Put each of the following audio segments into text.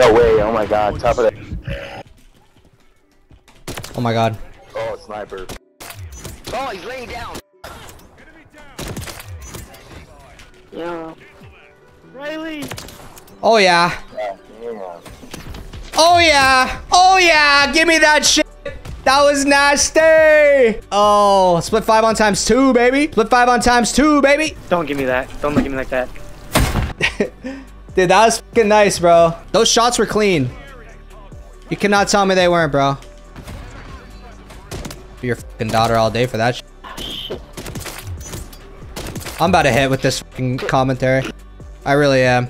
No way, oh my god, top of the... Oh my god. Oh, sniper. Oh, he's laying down. Yeah. Riley! Oh yeah. Oh yeah! Oh yeah! Give me that shit! That was nasty! Oh, split 5 on times 2, baby! Split 5 on times 2, baby! Don't give me that. Don't give me like that. Dude, that was fucking nice, bro. Those shots were clean. You cannot tell me they weren't, bro. Be your fucking daughter all day for that shit. Oh, shit. I'm about to hit with this fucking commentary. I really am.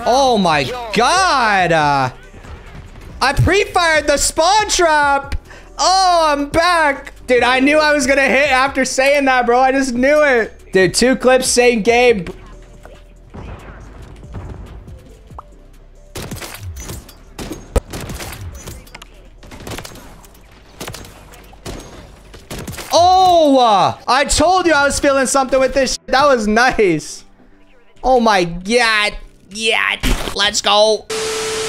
Oh my god! I pre-fired the spawn trap! Oh, I'm back! Dude, I knew I was gonna hit after saying that, bro. I just knew it. Dude, 2 clips, same game. Oh! I told you I was feeling something with this shit. That was nice. Oh my god. Yeah, let's go.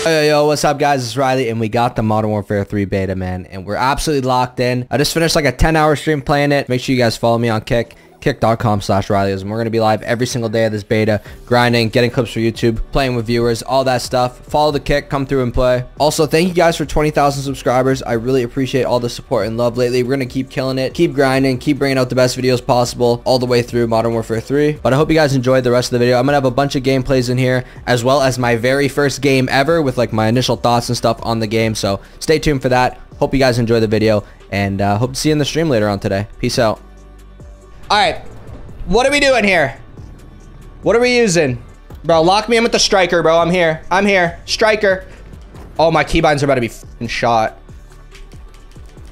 Yo, what's up guys, it's Riley and we got the Modern Warfare 3 beta, man, and we're absolutely locked in. I just finished like a 10-hour stream playing it. Make sure you guys follow me on Kick, kick.com/rileyizm. We're going to be live every single day of this beta, grinding, getting clips for YouTube, playing with viewers, all that stuff. Follow the Kick, come through and play. Also, thank you guys for 20,000 subscribers. I really appreciate all the support and love lately. We're going to keep killing it, keep grinding, keep bringing out the best videos possible all the way through Modern Warfare 3. But I hope you guys enjoyed the rest of the video. I'm going to have a bunch of gameplays in here, as well as my very first game ever with like my initial thoughts and stuff on the game. So stay tuned for that. Hope you guys enjoy the video and hope to see you in the stream later on today. Peace out. All right, what are we doing here? What are we using? Bro, lock me in with the striker, bro. I'm here. I'm here. Striker. Oh, my keybinds are about to be fucking shot.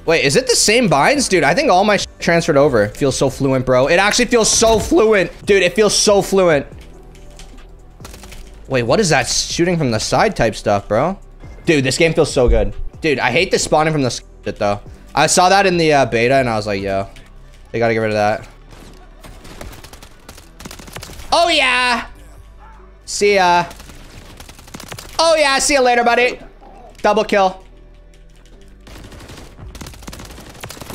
Wait, is it the same binds? Dude, I think all my shit transferred over. It feels so fluent, bro. It actually feels so fluent. Dude, it feels so fluent. Wait, what is that shooting from the side type stuff, bro? Dude, this game feels so good. Dude, I hate the spawning from the shit, though. I saw that in the beta, and I was like, yo, they got to get rid of that. Oh yeah! See ya. Oh yeah, see you later, buddy. Double kill.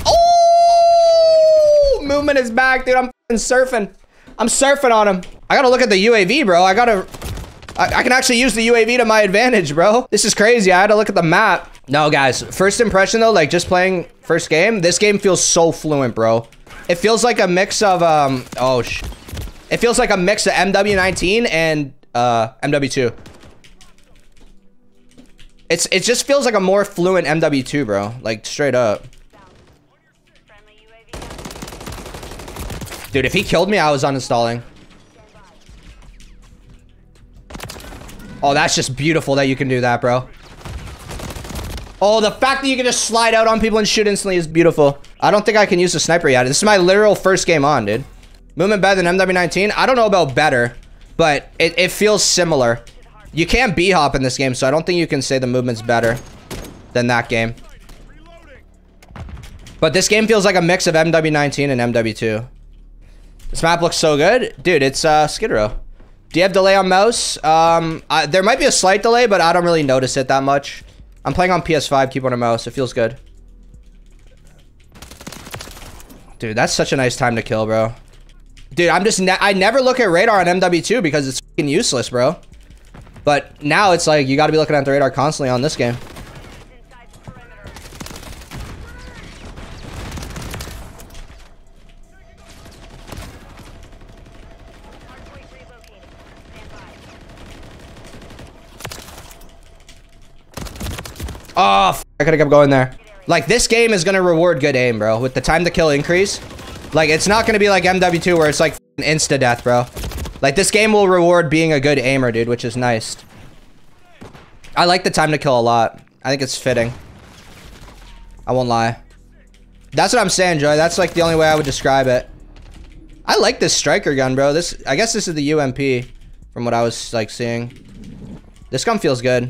Oh! Movement is back, dude. I'm surfing. I'm surfing on him. I gotta look at the UAV, bro. I can actually use the UAV to my advantage, bro. This is crazy. I had to look at the map. No, guys. First impression, though, like just playing first game, this game feels so fluent, bro. It feels like a mix of, oh, shit. It feels like a mix of MW19 and MW2. It just feels like a more fluent MW2, bro. Like, straight up. Dude, if he killed me, I was uninstalling. Oh, that's just beautiful that you can do that, bro. Oh, the fact that you can just slide out on people and shoot instantly is beautiful. I don't think I can use the sniper yet. This is my literal first game on, dude. Movement better than MW19? I don't know about better, but it feels similar. You can't B-hop in this game, so I don't think you can say the movement's better than that game. But this game feels like a mix of MW19 and MW2. This map looks so good. Dude, it's Skid Row. Do you have delay on mouse? There might be a slight delay, but I don't really notice it that much. I'm playing on PS5, keyboard and mouse. It feels good. Dude, that's such a nice time to kill, bro. Dude, I'm just... I never look at radar on MW2 because it's fucking useless, bro. But now it's like, you gotta be looking at the radar constantly on this game. Oh, I could've kept going there. Like, this game is gonna reward good aim, bro. With the time to kill increase... Like, it's not going to be like MW2 where it's like insta-death, bro. Like, this game will reward being a good aimer, dude, which is nice. I like the time to kill a lot. I think it's fitting. I won't lie. That's what I'm saying, Joy. That's like the only way I would describe it. I like this striker gun, bro. This, I guess this is the UMP from what I was like seeing. This gun feels good.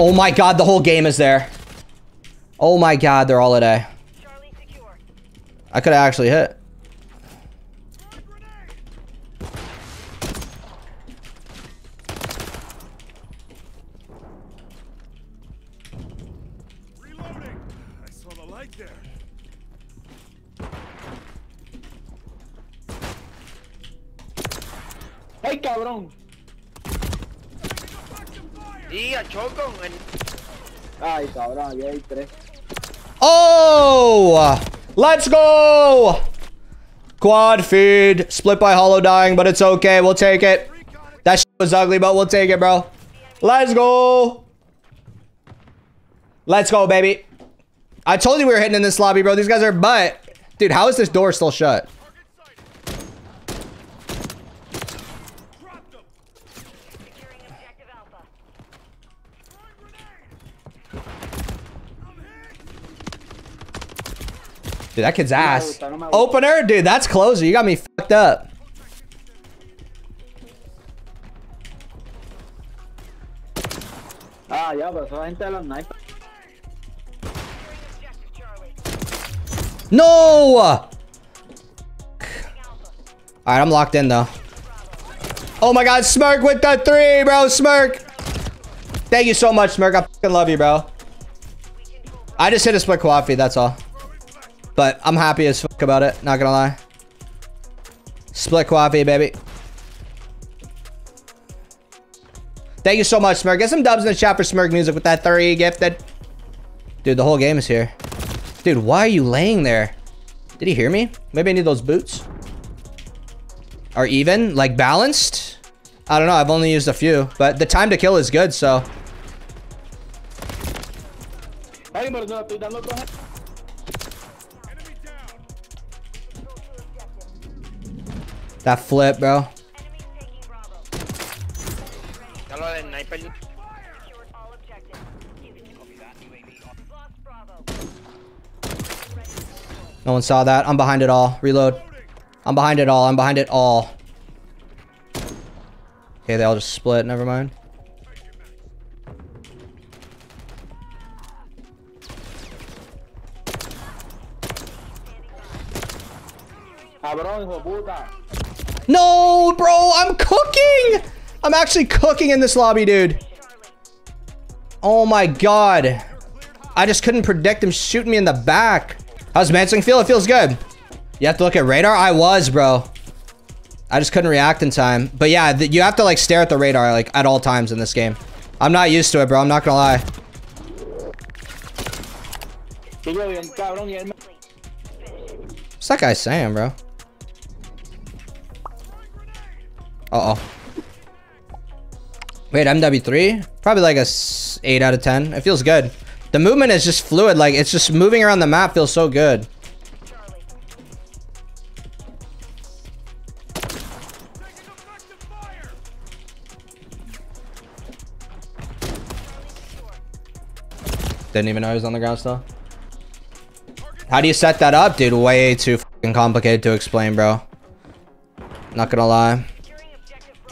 Oh my god, the whole game is there. Oh my god, they're all at A. I could have actually hit. Ay, cabrón. Yeah, Choco and ay, cabrón, ya hay tres. Oh! Let's go! Quad feed. Split by hollow dying, but it's okay. We'll take it. That shit was ugly, but we'll take it, bro. Let's go. Let's go, baby. I told you we were hitting in this lobby, bro. These guys are butt. Dude, how is this door still shut? Dude, that kid's ass. Opener? Dude, that's closer. You got me fucked up. Ah, yeah, but I didn't tell him. No! Alright, I'm locked in, though. Oh my god, Smirk with the three, bro. Smirk. Thank you so much, Smirk. I fucking love you, bro. I just hit a split coffee, that's all. But I'm happy as fuck about it, not gonna lie. Split coffee, baby. Thank you so much, Smirk. Get some dubs in the chat for Smirk Music with that 3 gifted. Dude, the whole game is here. Dude, why are you laying there? Did he hear me? Maybe I need those boots. Or even, like, balanced? I don't know, I've only used a few. But the time to kill is good, so. That flip, bro. No one saw that. I'm behind it all. Reload. I'm behind it all. I'm behind it all. Okay, they all just split. Never mind. No, bro, I'm cooking. I'm actually cooking in this lobby, dude. Oh my god. I just couldn't predict him shooting me in the back. How's Mansing feel? It feels good. You have to look at radar? I was, bro. I just couldn't react in time. But yeah, you have to like stare at the radar like at all times in this game. I'm not used to it, bro. I'm not gonna lie. What's that guy saying, bro? Uh-oh. Wait, MW3? Probably like a 8 out of 10. It feels good. The movement is just fluid. Like, it's just moving around the map feels so good. Didn't even know he was on the ground still. How do you set that up, dude? Way too fucking complicated to explain, bro. Not gonna lie.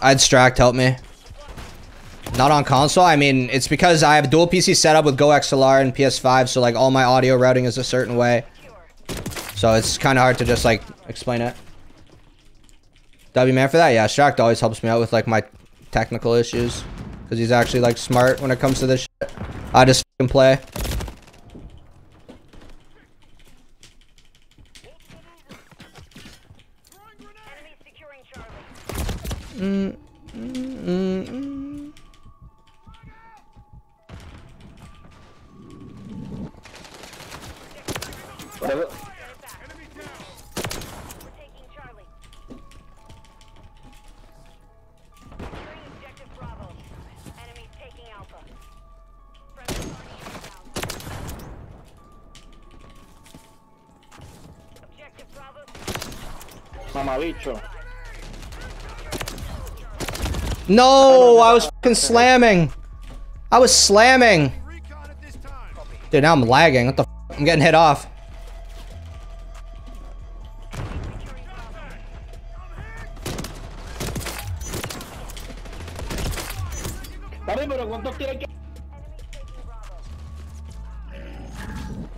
I'd Stract, help me. Not on console? I mean, it's because I have dual PC setup with Go XLR and PS5, so like all my audio routing is a certain way. So it's kind of hard to just like explain it. W man for that? Yeah, Stract always helps me out with like my technical issues. Because he's actually like smart when it comes to this shit. I just fucking play. Whatever. Mamabicho. No, I was fucking slamming. I was slamming. Dude, now I'm lagging. What the fuck? I'm getting hit off.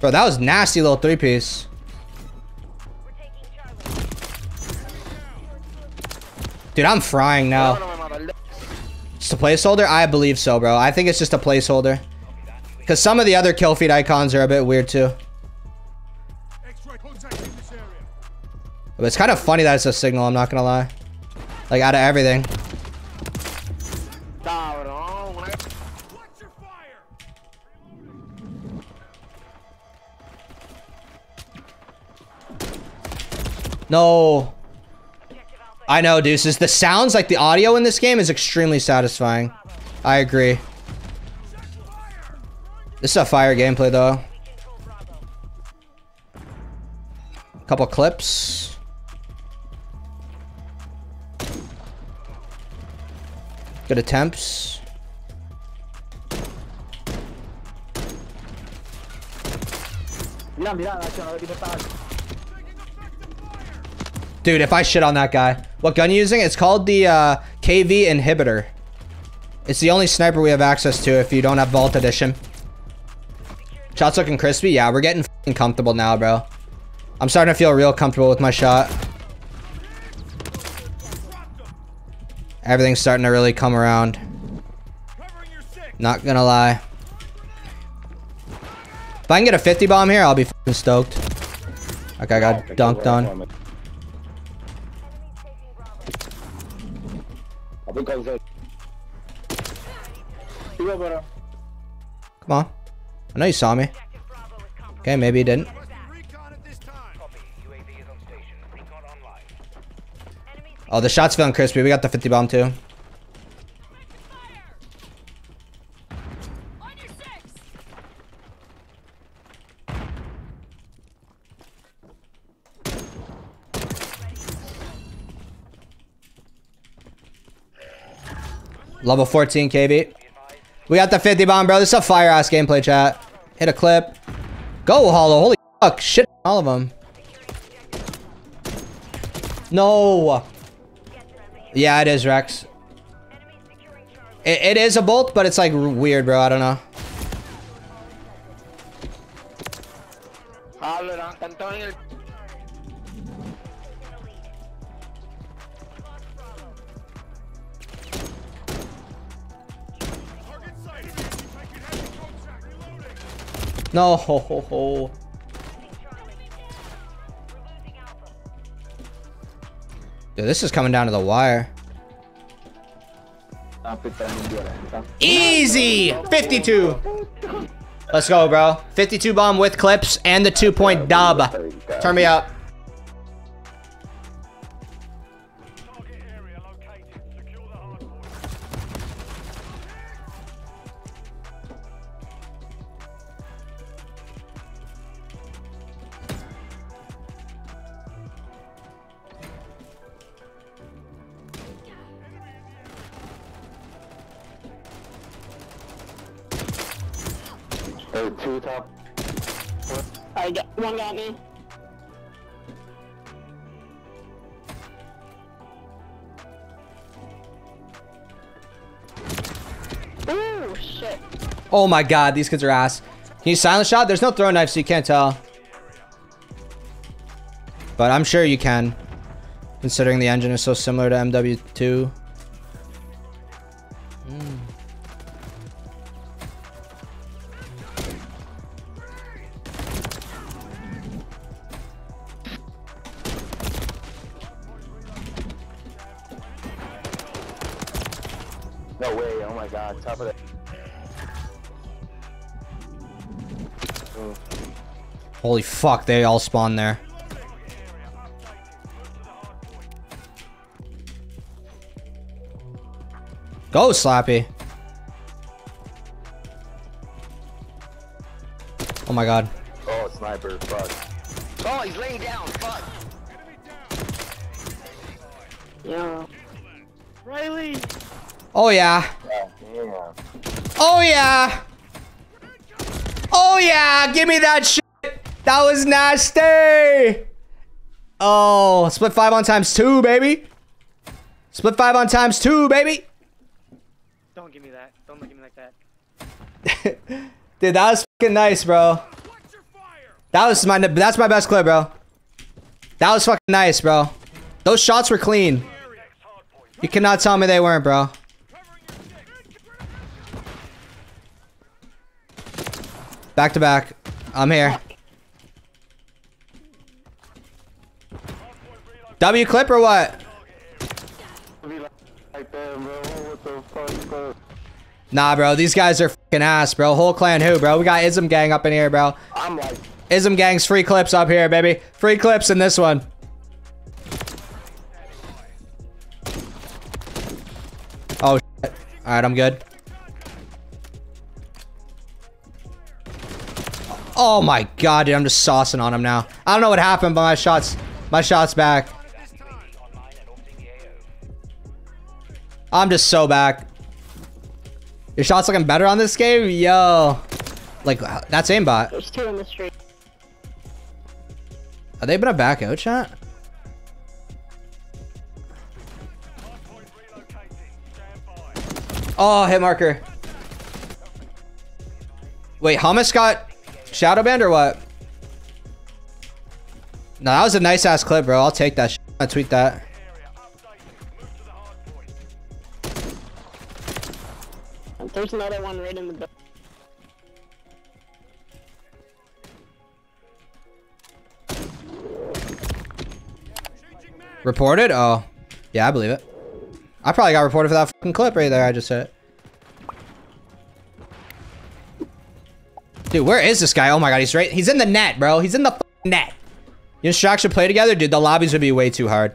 Bro, that was nasty little three-piece. Dude, I'm frying now. It's a placeholder? I believe so, bro. I think it's just a placeholder. Because some of the other kill feed icons are a bit weird, too. But it's kind of funny that it's a signal, I'm not gonna lie. Like, out of everything. No. I know, deuces. The sounds, like the audio in this game is extremely satisfying. I agree. This is a fire gameplay, though. A couple clips. Good attempts. Dude, if I shit on that guy. What gun are you using? It's called the KV Inhibitor. It's the only sniper we have access to if you don't have Vault Edition. Shots looking crispy. Yeah, we're getting f***ing comfortable now, bro. I'm starting to feel real comfortable with my shot. Everything's starting to really come around. Not gonna lie. If I can get a 50 bomb here, I'll be f***ing stoked. Okay, I got dunked on. Come on. I know you saw me. Okay, maybe you didn't. Oh, the shot's feeling crispy. We got the 50 bomb too. Level 14 KV. We got the 50 bomb, bro. This is a fire ass gameplay, chat. Hit a clip. Go hollow. Holy fuck. Shit on all of them. No. Yeah, it is, Rex. It is a bolt, but it's like weird, bro. I don't know. No, ho, ho, ho. Dude, this is coming down to the wire. Easy! 52. Let's go, bro. 52 bomb with clips and the 2-point dub. Turn me up. Two top. I got one got me. Ooh, shit. Oh my god, these kids are ass. Can you silent shot? There's no throw knife, so you can't tell. But I'm sure you can, considering the engine is so similar to MW2. No way, oh my god, top of the... Ooh. Holy fuck, they all spawned there. Go, Slappy. Oh my god. Oh, sniper, fuck. Oh, he's laying down, fuck. Yeah. Riley! Oh yeah. Oh yeah. Oh yeah. Give me that shit. That was nasty. Oh, split 5 on ×2, baby. Split 5 on ×2, baby. Don't give me that. Don't look at me like that. Dude, that was fucking nice, bro. That's my best clip, bro. That was fucking nice, bro. Those shots were clean. You cannot tell me they weren't, bro. Back to back. I'm here. W clip or what? Nah, bro. These guys are fucking ass, bro. Whole clan who, bro? We got Ism Gang up in here, bro. I'm like... Ism Gang's free clips up here, baby. Free clips in this one. Oh, shit. All right, I'm good. Oh my God, dude. I'm just saucing on him now. I don't know what happened, but my shot's back. I'm just so back. Your shot's looking better on this game? Yo. Like, that's aimbot. There's two in the street. Are they gonna back out, chat? Oh, hit marker. Wait, Hummus got shadow banned or what? No, that was a nice ass clip, bro. I'll take that. I tweet that. There's another one right in the building. Reported? Oh. Yeah, I believe it. I probably got reported for that fucking clip right there. I just said it. Dude, where is this guy? Oh my God, he's right. He's in the net, bro. He's in the fucking net. You and Shock should play together? Dude, the lobbies would be way too hard.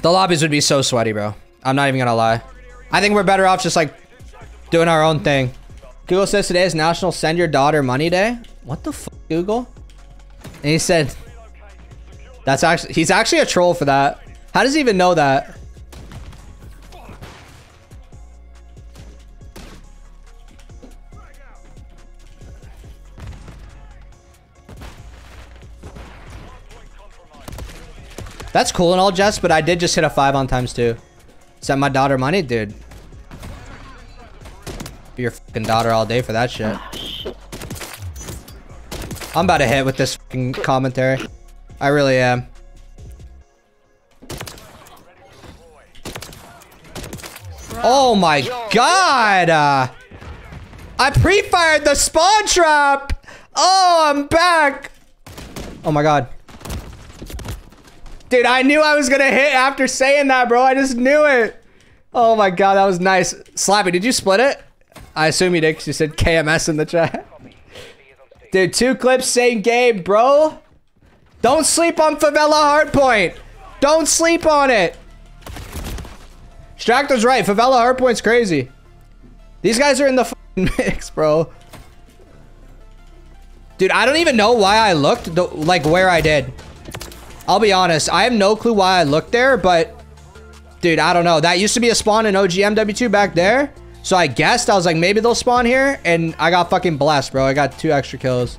The lobbies would be so sweaty, bro. I'm not even gonna lie. I think we're better off just like doing our own thing. Google says today is National Send Your Daughter Money Day. What the fuck, Google? And he said... That's actually, he's actually a troll for that. How does he even know that? That's cool and all, Jess, but I did just hit a 5 on times 2. Sent my daughter money, dude. Be your fucking daughter all day for that shit. I'm about to hit with this fucking commentary. I really am. Oh my God! I pre-fired the spawn trap! Oh, I'm back! Oh my God. Dude, I knew I was gonna hit after saying that, bro. I just knew it. Oh my God, that was nice. Slappy, did you split it? I assume you did because you said KMS in the chat. Dude, 2 clips, same game, bro. Don't sleep on Favela Hardpoint. Don't sleep on it. Stractor's right. Favela Hardpoint's crazy. These guys are in the fucking mix, bro. Dude, I don't even know why I looked like where I did. I'll be honest. I have no clue why I looked there, but... Dude, I don't know. That used to be a spawn in OG MW2 back there. So I guessed. I was like, maybe they'll spawn here. And I got fucking blessed, bro. I got 2 extra kills.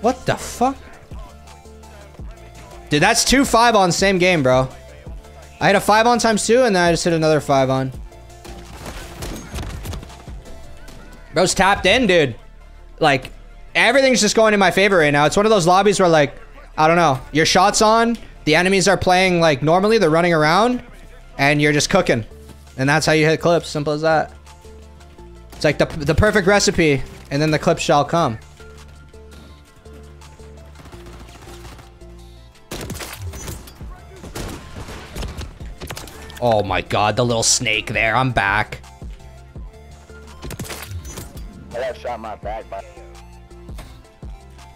What the fuck? Dude, that's 2 5 on same game, bro. I hit a 5 on times 2 and then I just hit another 5 on. Bro's tapped in, dude. Like, everything's just going in my favor right now. It's one of those lobbies where, like, I don't know. Your shot's on. The enemies are playing, like, normally. They're running around. And you're just cooking. And that's how you hit clips. Simple as that. It's like the perfect recipe. And then the clips shall come. Oh, my God. The little snake there. I'm back. Shot my back, but...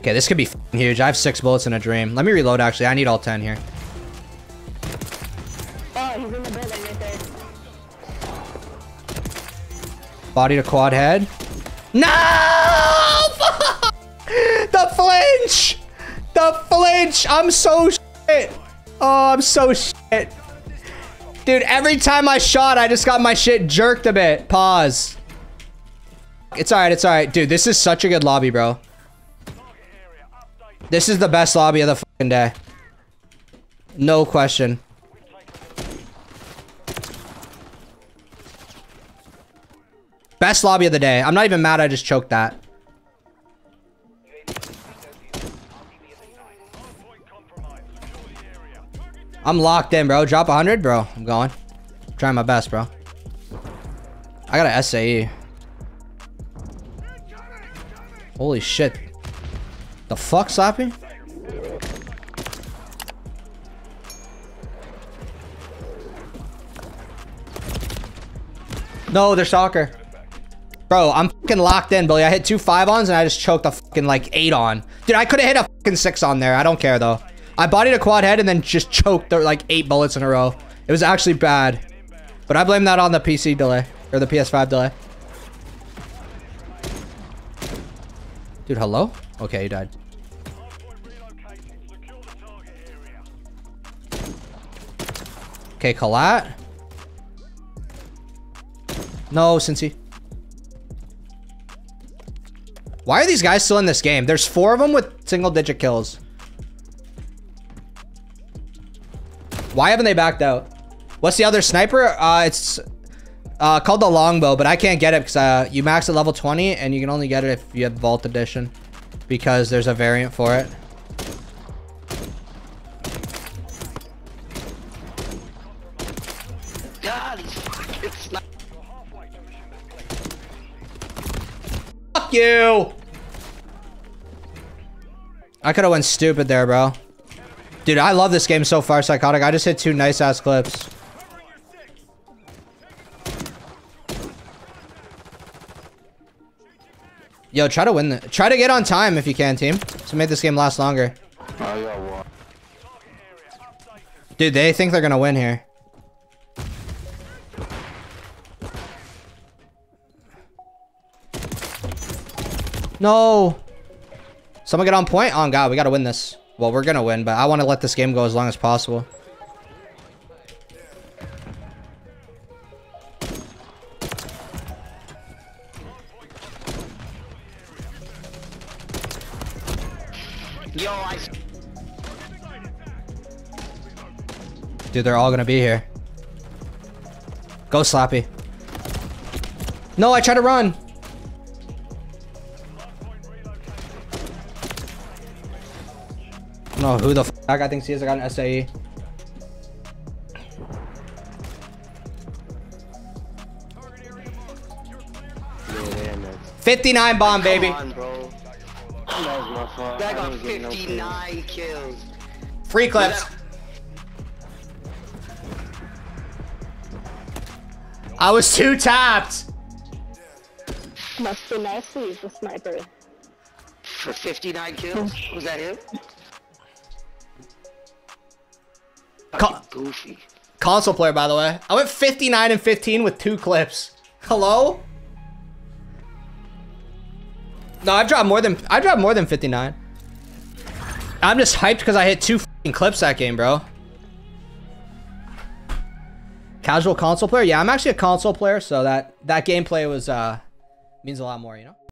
Okay, this could be f***ing huge. I have 6 bullets in a dream. Let me reload, actually. I need all 10 here. Oh, he's in the building right there. Body to quad head. No! The flinch! The flinch! I'm so shit. Oh, I'm so shit. Dude, every time I shot, I just got my shit jerked a bit. Pause. It's all right. It's all right. Dude, this is such a good lobby, bro. This is the best lobby of the fucking day. No question. Best lobby of the day. I'm not even mad. I just choked that. I'm locked in, bro. Drop 100, bro. I'm going. I'm trying my best, bro. I got an SAE. Holy shit. The fuck, Slappy? No, they're soccer. Bro, I'm fucking locked in, Billy. I hit 2 5-ons and I just choked a fucking like 8-on. Dude, I could have hit a fucking 6-on there. I don't care though. I bodied a quad head and then just choked like 8 bullets in a row. It was actually bad. But I blame that on the PC delay. Or the PS5 delay. Dude, hello? Okay, you died. Okay, Collat. No, Cincy. Why are these guys still in this game? There's 4 of them with single-digit kills. Why haven't they backed out? What's the other sniper? It's called the Longbow, but I can't get it because you max at level 20 and you can only get it if you have Vault Edition because there's a variant for it. God, he's fucking sniping. Fuck you! I could have went stupid there, bro. Dude, I love this game so far, Psychotic. I just hit 2 nice-ass clips. Yo, try to win. Try to get on time if you can, team. So make this game last longer. Dude, they think they're gonna win here. No. Someone get on point? Oh, God, we gotta win this. Well, we're gonna win, but I want to let this game go as long as possible. Yo, dude, they're all gonna be here. Go, Slappy. No, I tried to run. No, who the fuck I think he is. I got an SAE. Yeah, 59 bomb, baby. Come on, bro. That got 59 kills. Free clips. I was too tapped. Must be nice to use the sniper. For 59 kills? Was that him? Goofy. Console player, by the way. I went 59 and 15 with 2 clips. Hello? No, I dropped more than 59. I'm just hyped because I hit 2 fucking clips that game, bro. Casual console player? Yeah, I'm actually a console player, so that gameplay was means a lot more, you know?